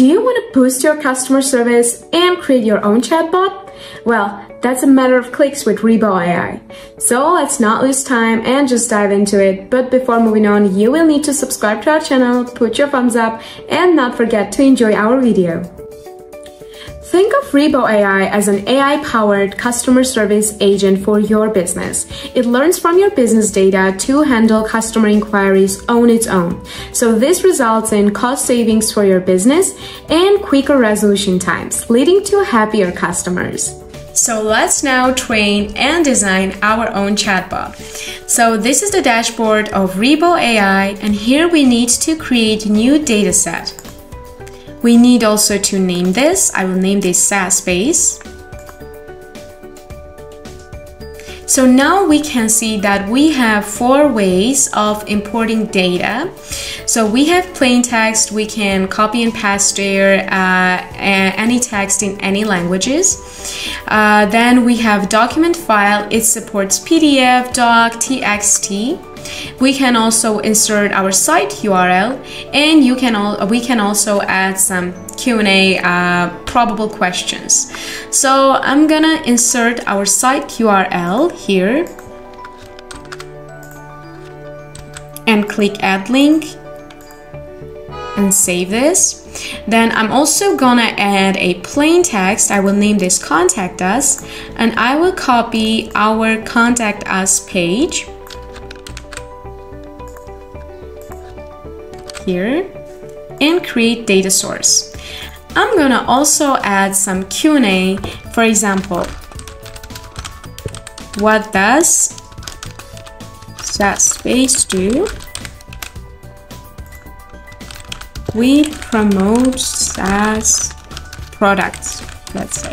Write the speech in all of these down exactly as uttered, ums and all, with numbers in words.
Do you want to boost your customer service and create your own chatbot? Well, that's a matter of clicks with Ribbo A I. So let's not lose time and just dive into it. But before moving on, you will need to subscribe to our channel, put your thumbs up, and not forget to enjoy our video. Think of Ribbo A I as an A I-powered customer service agent for your business. It learns from your business data to handle customer inquiries on its own. So this results in cost savings for your business and quicker resolution times, leading to happier customers. So let's now train and design our own chatbot. So this is the dashboard of Ribbo A I, and here we need to create a new dataset. We need also to name this. I will name this SaaS Space. So now we can see that we have four ways of importing data. So we have plain text, we can copy and paste there uh, any text in any languages. Uh, then we have document file, it supports P D F, doc, T X T. We can also insert our site U R L, and you can all we can also add some Q and A uh, probable questions. So I'm gonna insert our site U R L here and click add link and save this. Then I'm also gonna add a plain text. I will name this contact us, and I will copy our contact us page here and create data source. I'm gonna also add some Q and A, for example, what does saas-space do? We promote SaaS products, let's say.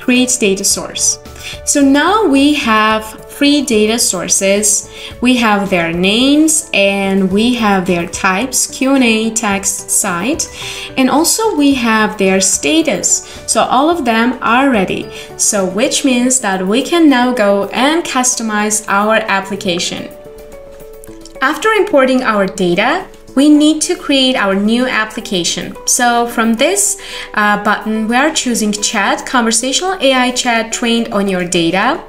Create data source. So now we have three data sources. We have their names, and we have their types, Q and A, text, site, and also we have their status. So all of them are ready. So which means that we can now go and customize our application. After importing our data, we need to create our new application. So from this uh, button, we are choosing chat, conversational A I chat trained on your data.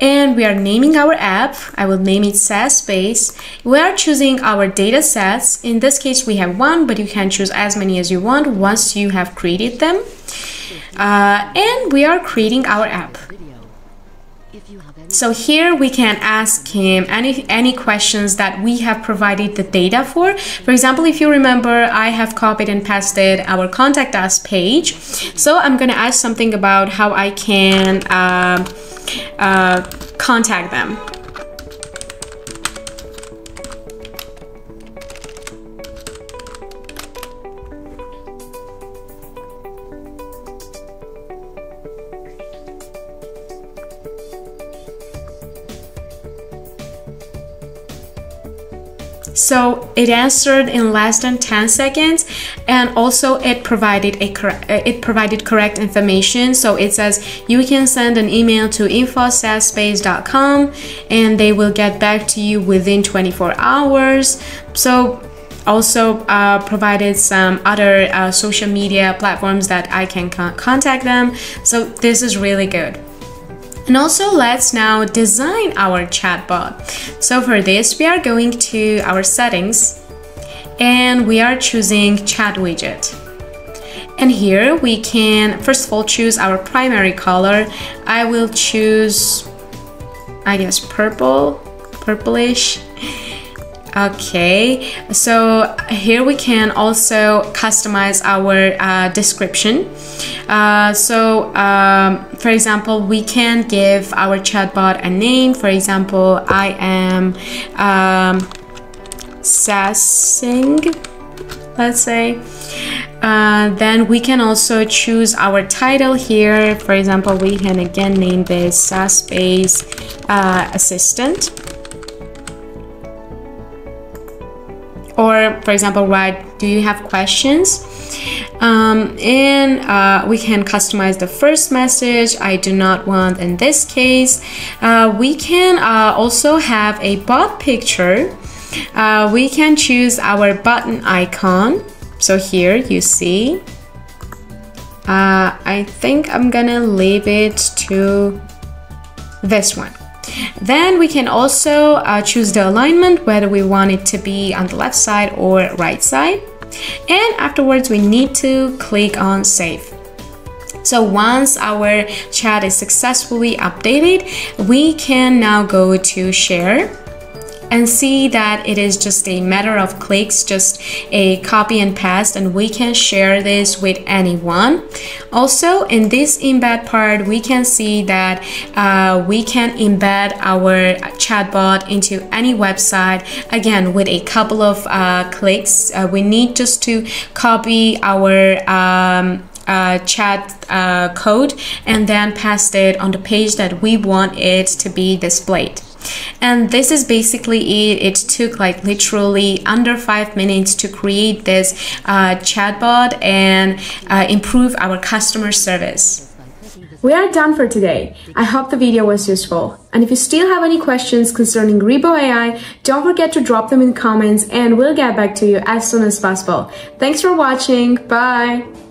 And we are naming our app. I will name it SaaS Space. We are choosing our data sets. In this case, we have one, but you can choose as many as you want once you have created them. Uh, and we are creating our app. So here we can ask him any any questions that we have provided the data for. For example, if you remember, I have copied and pasted our contact us page. So I'm going to ask something about how I can uh, uh, contact them. So it answered in less than ten seconds, and also it provided a it provided correct information. So it says you can send an email to info at saas space dot com and they will get back to you within twenty-four hours. So also uh, provided some other uh, social media platforms that I can con contact them. So this is really good. And also let's now design our chatbot. So for this, we are going to our settings and we are choosing chat widget. And here we can first of all choose our primary color. I will choose, I guess, purple, purplish. Okay, so here we can also customize our uh, description. Uh, so um, for example, we can give our chatbot a name. For example, I am um, sassing, let's say. Uh, then we can also choose our title here. For example, we can again name this SaaS Space uh, Assistant. Or, for example, write, do you have questions? Um, and uh, we can customize the first message. I do not want in this case. Uh, we can uh, also have a bot picture. Uh, we can choose our button icon. So here you see, uh, I think I'm gonna leave it to this one. Then we can also uh, choose the alignment, whether we want it to be on the left side or right side. And afterwards we need to click on save. So once our chat is successfully updated, we can now go to share and see that it is just a matter of clicks, just a copy and paste, and we can share this with anyone. Also, in this embed part, we can see that uh, we can embed our chatbot into any website. Again, with a couple of uh, clicks, uh, we need just to copy our um, Uh, chat uh, code and then paste it on the page that we want it to be displayed. And this is basically it. It took like literally under five minutes to create this uh, chatbot and uh, improve our customer service. We are done for today. I hope the video was useful. And if you still have any questions concerning Ribbo A I, don't forget to drop them in the comments and we'll get back to you as soon as possible. Thanks for watching. Bye.